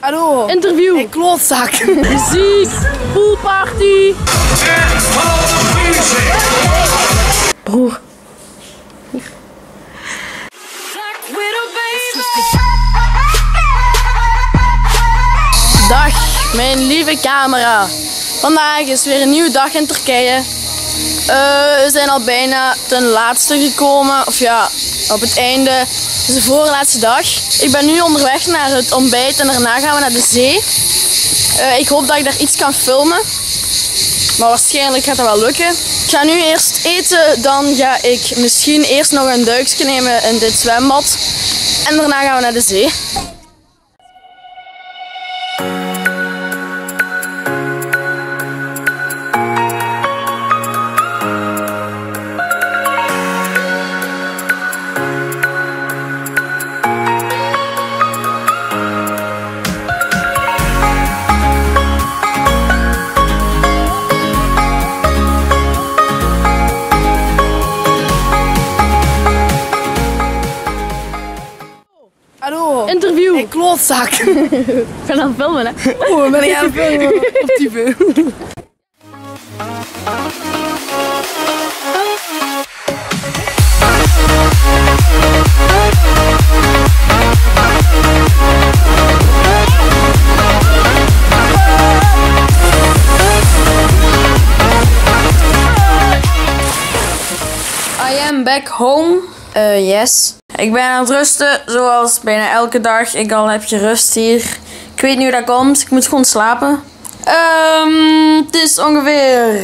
Hallo. Interview. Een klootzak. Muziek. Poolparty. Broer. Hier. Dag, mijn lieve camera. Vandaag is weer een nieuwe dag in Turkije. We zijn al bijna ten laatste gekomen. Of ja, op het einde. Het is de voorlaatste dag. Ik ben nu onderweg naar het ontbijt en daarna gaan we naar de zee. Ik hoop dat ik daar iets kan filmen. Maar waarschijnlijk gaat dat wel lukken. Ik ga nu eerst eten, dan ga ik misschien eerst nog een duikje nemen in dit zwembad. En daarna gaan we naar de zee. Interview. Een klootzak. Ik ben aan het filmen, hè? Oh, ben ik aan het filmen op tv. I am back home. Yes. Ik ben aan het rusten, zoals bijna elke dag. Ik al heb gerust hier. Ik weet niet hoe dat komt. Ik moet gewoon slapen. Het is ongeveer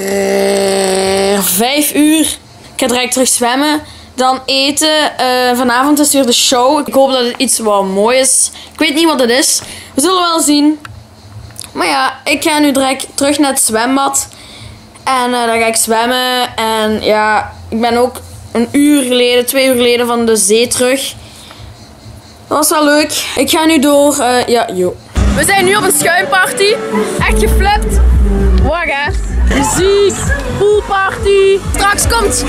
5 uur. Ik ga direct terug zwemmen. Dan eten. Vanavond is weer de show. Ik hoop dat het iets wat mooi is. Ik weet niet wat het is. We zullen wel zien. Maar ja, ik ga nu direct terug naar het zwembad. En dan ga ik zwemmen. En ja, ik ben ook... een uur geleden, 2 uur geleden van de zee terug. Dat was wel leuk. Ik ga nu door. We zijn nu op een schuimparty. Echt geflipt. Wacht hè. Muziek, poolparty. Straks komt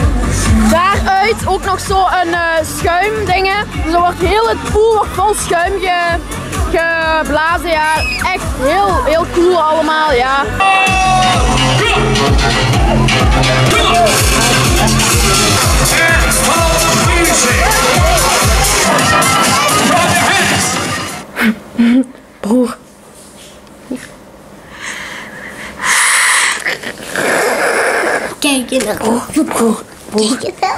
daaruit ook nog zo'n schuimdingen. Dus dan wordt heel het pool wordt vol schuim geblazen. Ja. Echt heel cool allemaal. Ja. Broer. Hier. Kijk je naar broer. Broer. Broer.